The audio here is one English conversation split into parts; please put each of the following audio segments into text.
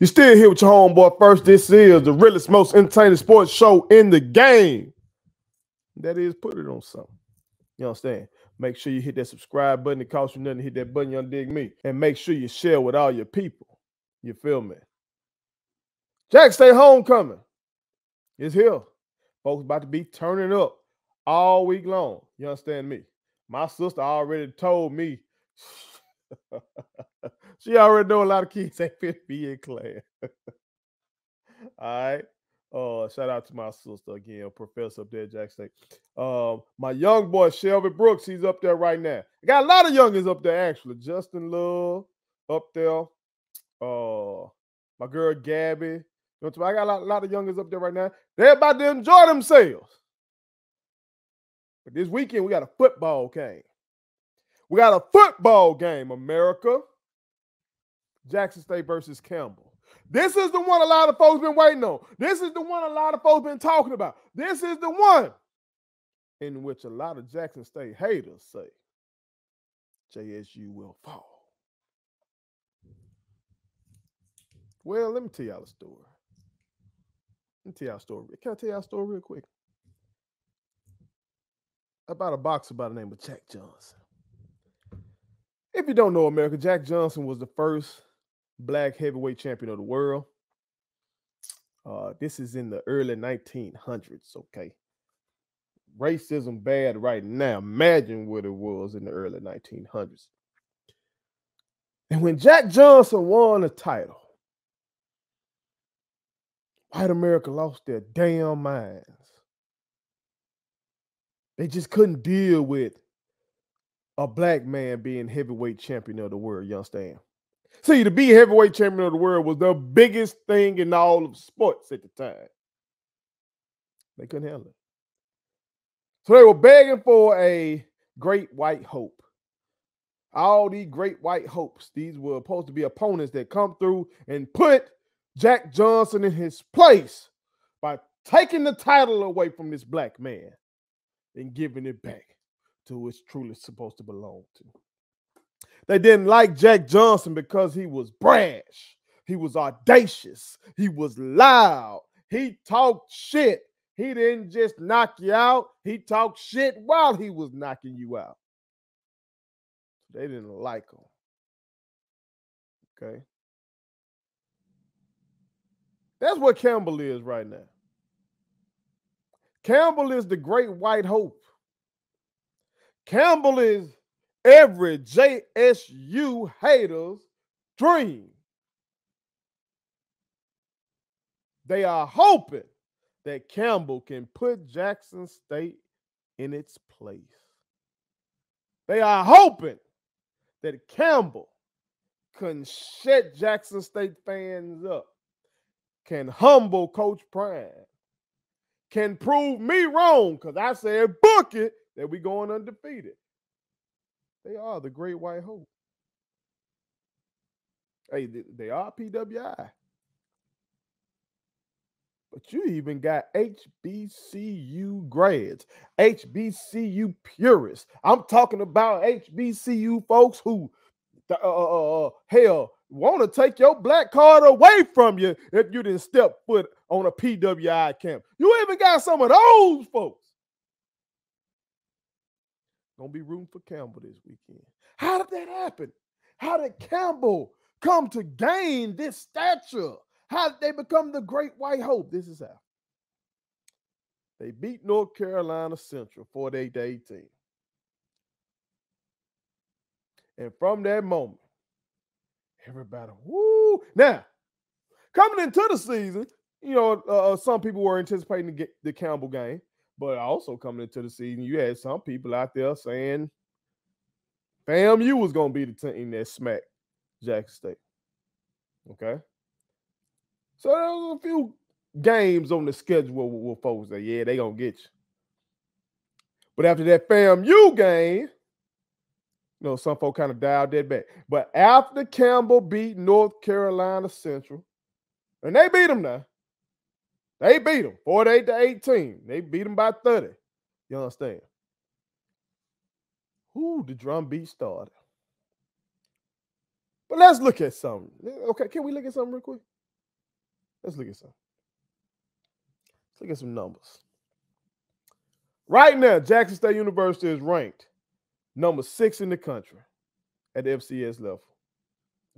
You're still here with your homeboy First. This is the realest, most entertaining sports show in the game. That is, put it on something. You understand? Make sure you hit that subscribe button. It costs you nothing to hit that button. You undig me. And make sure you share with all your people. You feel me? Jackson State homecoming is here. Folks about to be turning up all week long. You understand me? My sister already told me. She already know a lot of kids ain't fit to be in class. All right. Shout out to my sister again, professor up there at Jack State. My young boy, Shelby Brooks, he's up there right now. I got a lot of youngins up there, actually. Justin Love up there. My girl, Gabby. I got a lot of youngins up there right now. They're about to enjoy themselves. But this weekend, we got a football game. We got a football game, America. Jackson State versus Campbell. This is the one a lot of folks been waiting on. This is the one a lot of folks been talking about. This is the one in which a lot of Jackson State haters say JSU will fall. Well, let me tell y'all a story. Can I tell y'all a story real quick? About a boxer by the name of Jack Johnson. If you don't know America, Jack Johnson was the first black heavyweight champion of the world. This is in the early 1900s, okay? Racism bad right now. Imagine what it was in the early 1900s. And when Jack Johnson won the title, white America lost their damn minds. They just couldn't deal with a black man being heavyweight champion of the world, you understand? See, to be heavyweight champion of the world was the biggest thing in all of sports at the time. They couldn't handle it. So they were begging for a great white hope. All these great white hopes, these were supposed to be opponents that come through and put Jack Johnson in his place by taking the title away from this black man and giving it back to who it's truly supposed to belong to. They didn't like Jack Johnson because he was brash. He was audacious. He was loud. He talked shit. He didn't just knock you out. He talked shit while he was knocking you out. They didn't like him. Okay. That's what Campbell is right now. Campbell is the great white hope. Campbell is every JSU hater's dream. They are hoping that Campbell can put Jackson State in its place. They are hoping that Campbell can shut Jackson State fans up, can humble Coach Prime, can prove me wrong because I said book it, that we going undefeated. They are the great white hope. Hey, they are PWI. But you even got HBCU grads, HBCU purists. I'm talking about HBCU folks who, hell, want to take your black card away from you if you didn't step foot on a PWI camp. You even got some of those folks gonna be rooting for Campbell this weekend. How did that happen? How did Campbell come to gain this stature? How did they become the great white hope? This is how. They beat North Carolina Central 48-18. And from that moment, everybody, woo. Now, coming into the season, you know, some people were anticipating to get the Campbell game. But also coming into the season, you had some people out there saying FAMU was going to be the team that smacked Jackson State. Okay? So there was a few games on the schedule where folks say, yeah, they going to get you. But after that FAMU game, you know, some folk kind of dialed that back. But after Campbell beat North Carolina Central, and they beat them now. They beat them 48-18. They beat them by 30. You understand? Ooh, the drum beat started. But let's look at something. Okay, can we look at something real quick? Let's look at some. Let's look at some numbers. Right now, Jackson State University is ranked number 6 in the country at the FCS level.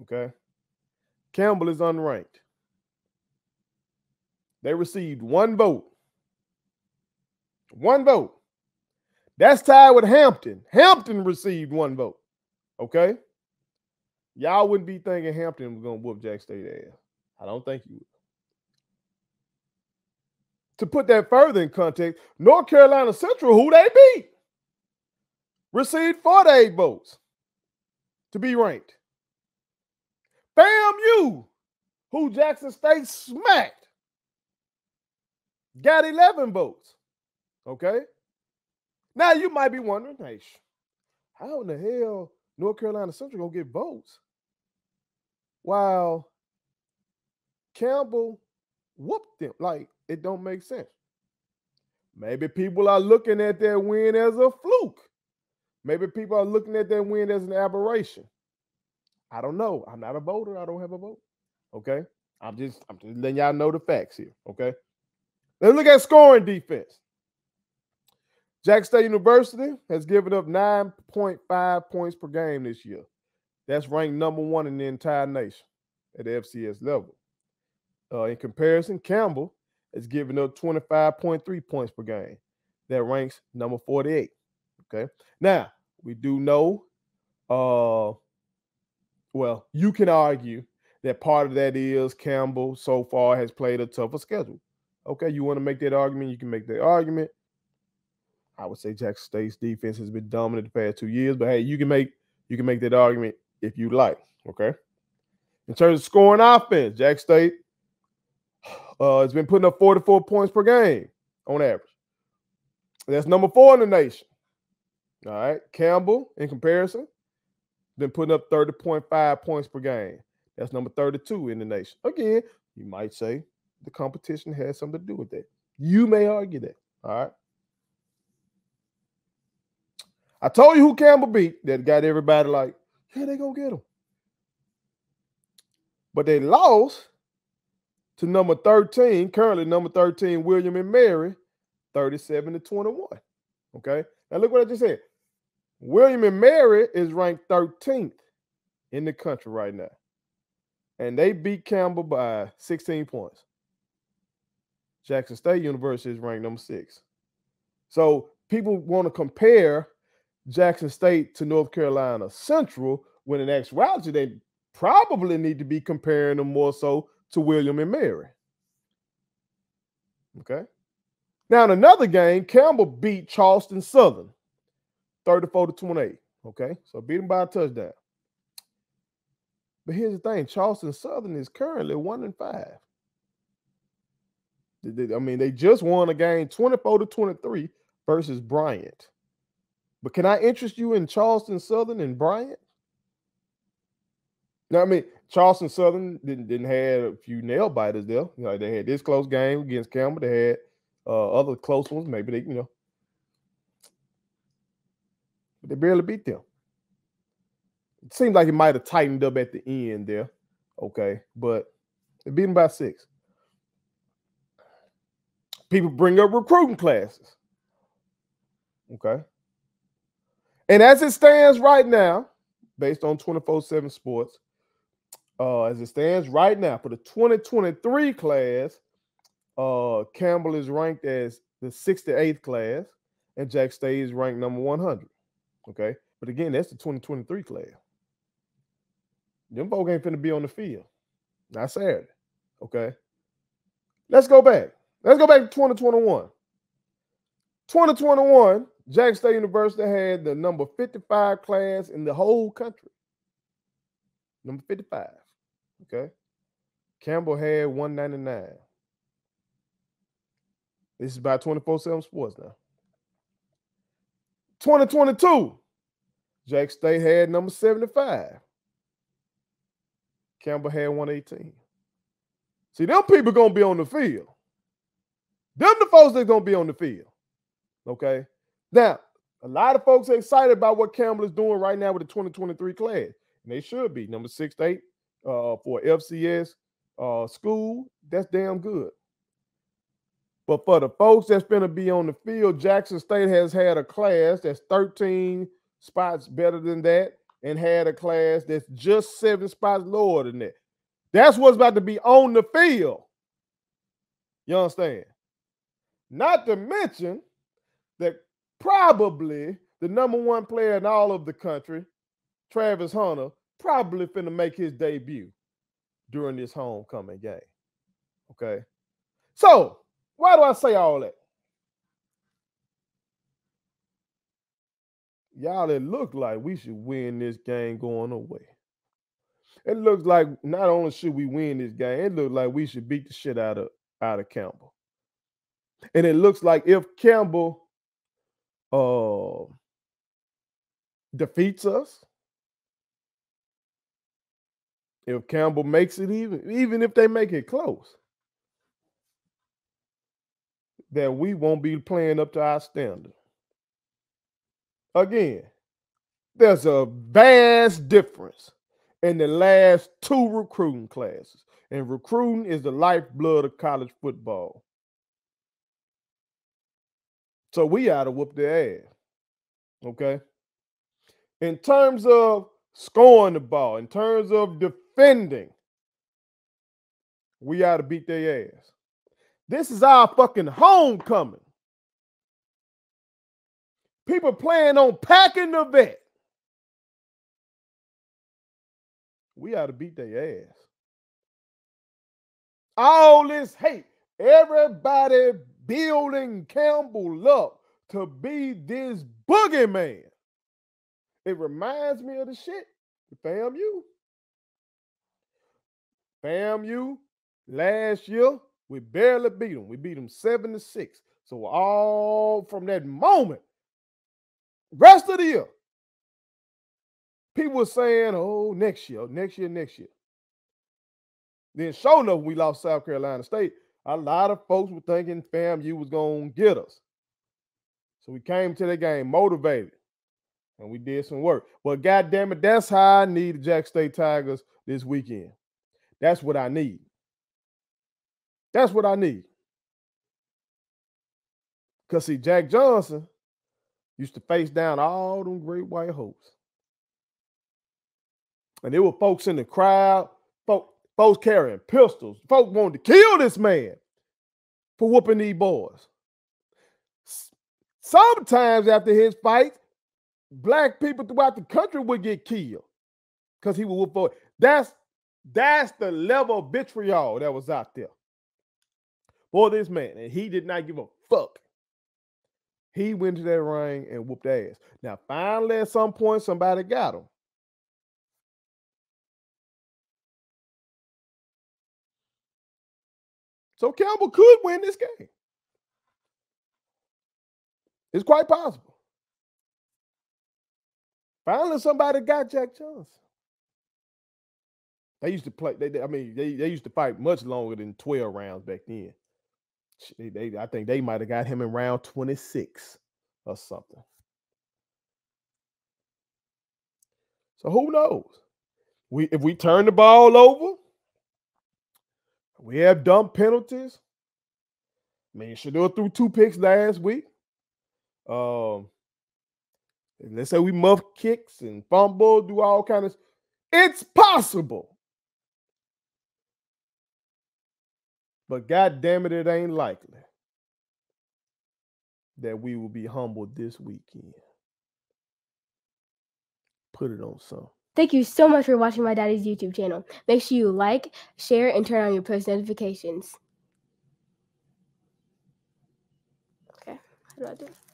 Okay. Campbell is unranked. They received 1 vote. 1 vote. That's tied with Hampton. Hampton received 1 vote. Okay. Y'all wouldn't be thinking Hampton was going to whoop Jack State ass. I don't think you would. To put that further in context, North Carolina Central, who they beat, received 48 votes to be ranked. FAMU, who Jackson State smacked, got 11 votes. Okay? Now, you might be wondering, hey, how in the hell North Carolina Central going to get votes while Campbell whooped them? Like, it don't make sense. Maybe people are looking at that win as a fluke. Maybe people are looking at that win as an aberration. I don't know. I'm not a voter. I don't have a vote. Okay? I'm just letting y'all know the facts here. Okay? Let's look at scoring defense. Jackson State University has given up 9.5 points per game this year. That's ranked number 1 in the entire nation at the FCS level. In comparison, Campbell has given up 25.3 points per game. That ranks number 48. Okay. Now, we do know, well, you can argue that part of that is Campbell so far has played a tougher schedule. Okay, you want to make that argument, you can make that argument. I would say Jackson State's defense has been dominant the past 2 years, but hey, you can make that argument if you like, okay? In terms of scoring offense, Jackson State has been putting up 44 points per game on average. That's number 4 in the nation. All right, Campbell, in comparison, been putting up 30.5 points per game. That's number 32 in the nation. Again, you might say the competition has something to do with that. You may argue that, all right? I told you who Campbell beat that got everybody like, yeah, they're going to get him. But they lost to number 13, currently number 13, William and Mary, 37-21, okay? Now, look what I just said. William and Mary is ranked 13th in the country right now. And they beat Campbell by 16 points. Jackson State University is ranked number 6. So people want to compare Jackson State to North Carolina Central when in actuality they probably need to be comparing them more so to William and Mary. Okay. Now, in another game, Campbell beat Charleston Southern, 34-28, okay? So beat them by a touchdown. But here's the thing. Charleston Southern is currently 1-5. I mean, they just won a game 24-23 versus Bryant. But can I interest you in Charleston Southern and Bryant? Now, I mean, Charleston Southern didn't have a few nail biters there. You know, they had this close game against Campbell. They had other close ones, maybe they, you know. But they barely beat them. It seemed like it might have tightened up at the end there. Okay, but they beat them by 6. People bring up recruiting classes. Okay. And as it stands right now, based on 24-7 Sports, as it stands right now for the 2023 class, Campbell is ranked as the 68th class, and Jack State is ranked number 100. Okay, but again, that's the 2023 class. Them folk ain't finna be on the field, not Saturday. Okay, let's go back. Let's go back to 2021. 2021, Jack State University had the number 55 class in the whole country. Number 55. Okay, Campbell had 199. This is by 24-7 Sports now. 2022, Jack State had number 75. Campbell had 118. See, them people going to be on the field. Them the folks that's going to be on the field. Okay? Now, a lot of folks are excited about what Campbell is doing right now with the 2023 class. And they should be. Number 6 to 8 for FCS school. that's damn good. But for the folks that's going to be on the field, Jackson State has had a class that's 13 spots better than that and had a class that's just 7 spots lower than that. That's what's about to be on the field. You understand? Not to mention that probably the #1 player in all of the country, Travis Hunter, probably finna make his debut during this homecoming game. Okay? So, why do I say all that? Y'all, it looked like we should win this game going away. It looks like not only should we win this game, it looks like we should beat the shit out of Campbell. And it looks like if Campbell defeats us, if Campbell makes it even if they make it close, that we won't be playing up to our standard. Again, there's a vast difference in the last 2 recruiting classes. And recruiting is the lifeblood of college football. So we ought to whoop their ass, okay? In terms of scoring the ball, in terms of defending, we ought to beat their ass. This is our fucking homecoming. People playing on packing the vet. We ought to beat their ass. All this hate, everybody building Campbell up to be this boogeyman. It reminds me of the shit, FAMU. FAMU last year, we barely beat them. We beat them 7-6. So all from that moment, rest of the year, people were saying, oh, next year. Then sure enough, we lost South Carolina State. A lot of folks were thinking FAMU was going to get us. So we came to the game motivated, and we did some work. But goddamn it, that's how I need the Jack State Tigers this weekend. That's what I need. That's what I need. Because, see, Jack Johnson used to face down all them great white hopes. And there were folks in the crowd, folks carrying pistols. Folks wanted to kill this man for whooping these boys. Sometimes after his fight, black people throughout the country would get killed because he would whoop boys. That's the level of vitriol that was out there for this man. And he did not give a fuck. He went to that ring and whooped ass. Now, finally, at some point, somebody got him. So Campbell could win this game. It's quite possible. Finally, somebody got Jack Johnson. They used to play. They used to fight much longer than 12 rounds back then. I think they might have got him in round 26 or something. So who knows? If we turn the ball over. We have dumb penalties. I mean, Shador threw 2 picks last week. Let's say we muff kicks and fumble, do all kinds of. It's possible, but goddamn it, it ain't likely that we will be humbled this weekend. Put it on some. Thank you so much for watching my daddy's YouTube channel. Make sure you like, share, and turn on your post notifications. Okay, how do I do it?